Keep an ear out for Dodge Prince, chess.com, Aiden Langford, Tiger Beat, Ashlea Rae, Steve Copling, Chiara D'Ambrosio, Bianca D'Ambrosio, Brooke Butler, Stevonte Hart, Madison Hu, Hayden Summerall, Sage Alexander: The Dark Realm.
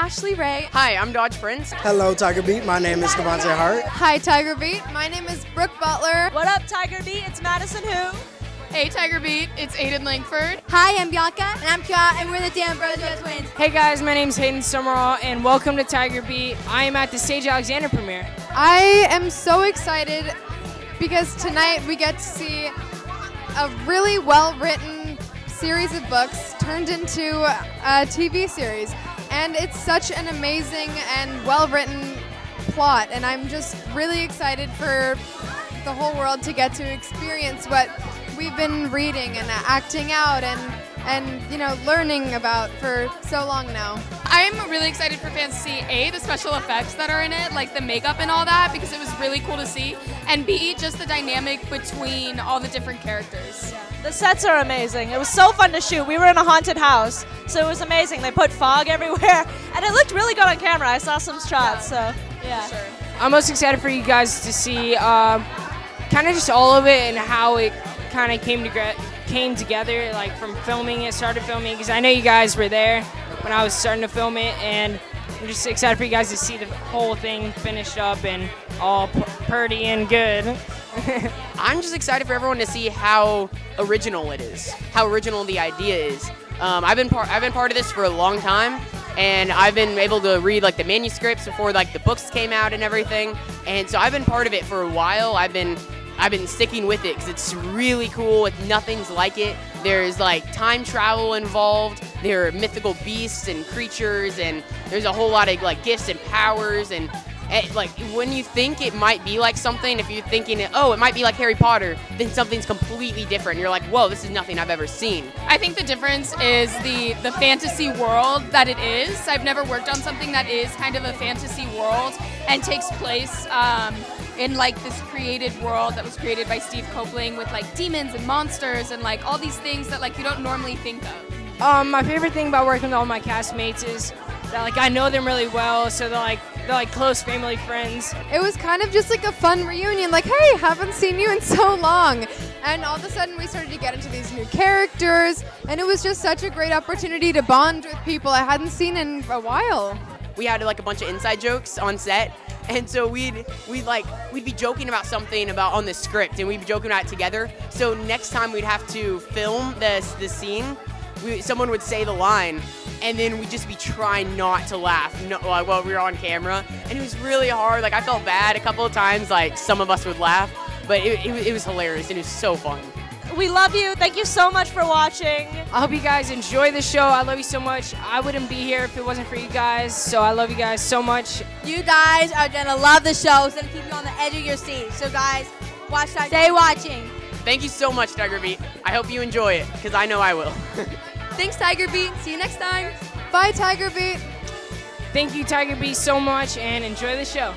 Ashlea Rae. Hi, I'm Dodge Prince. Hello, Tiger Beat. My name is Stevonte Hart. Hi, Tiger Beat. My name is Brooke Butler. What up, Tiger Beat? It's Madison Hu. Hey, Tiger Beat, it's Aiden Langford. Hi, I'm Bianca. And I'm Chiara, and we're the D'Ambrosio twins. Hey guys, my name's Hayden Summerall, and welcome to Tiger Beat. I am at the Stage Alexander premiere. I am so excited because tonight we get to see a really well-written series of books turned into a TV series. And it's such an amazing and well-written plot, and I'm just really excited for the whole world to get to experience what we've been reading and acting out and you know, learning about for so long now. I'm really excited for Fantasy A, the special effects that are in it, like the makeup and all that, because it was really cool to see, and B, just the dynamic between all the different characters. Yeah. The sets are amazing. It was so fun to shoot. We were in a haunted house, so it was amazing. They put fog everywhere, and it looked really good on camera. I saw some shots, yeah. So yeah. Sure. I'm most excited for you guys to see kind of just all of it and how it kind of came together, like from filming it, started filming, because I know you guys were there when I was starting to film it, and I'm just excited for you guys to see the whole thing finished up and all pretty and good. I'm just excited for everyone to see how original it is, how original the idea is. I've been part of this for a long time, and I've been able to read like the manuscripts before like the books came out and everything, and so I've been part of it for a while. I've been sticking with it because it's really cool. Nothing's like it. There's like time travel involved. There are mythical beasts and creatures, and there's a whole lot of like gifts and powers. And like when you think it might be like something, if you're thinking, oh, it might be like Harry Potter, then something's completely different. You're like, whoa, this is nothing I've ever seen. I think the difference is the fantasy world that it is. I've never worked on something that is kind of a fantasy world and takes place in like this created world that was created by Steve Copling with like demons and monsters and like all these things that like you don't normally think of. My favorite thing about working with all my castmates is that like I know them really well, so they're like close family friends. It was kind of just like a fun reunion, like, hey, haven't seen you in so long. And all of a sudden we started to get into these new characters, and it was just such a great opportunity to bond with people I hadn't seen in a while. We had like a bunch of inside jokes on set. And so we'd be joking about something on the script, and we'd be joking about it together. So next time we'd have to film the scene, someone would say the line, and then we'd just be trying not to laugh while we were on camera. And it was really hard. Like I felt bad a couple of times. Like some of us would laugh, but it was hilarious and it was so fun. We love you. Thank you so much for watching. I hope you guys enjoy the show. I love you so much. I wouldn't be here if it wasn't for you guys, so I love you guys so much. You guys are going to love the show. It's going to keep you on the edge of your seat. So, guys, watch Tiger. Stay watching. Thank you so much, Tiger Beat. I hope you enjoy it, because I know I will. Thanks, Tiger Beat. See you next time. Bye, Tiger Beat. Thank you, Tiger Beat, so much, and enjoy the show.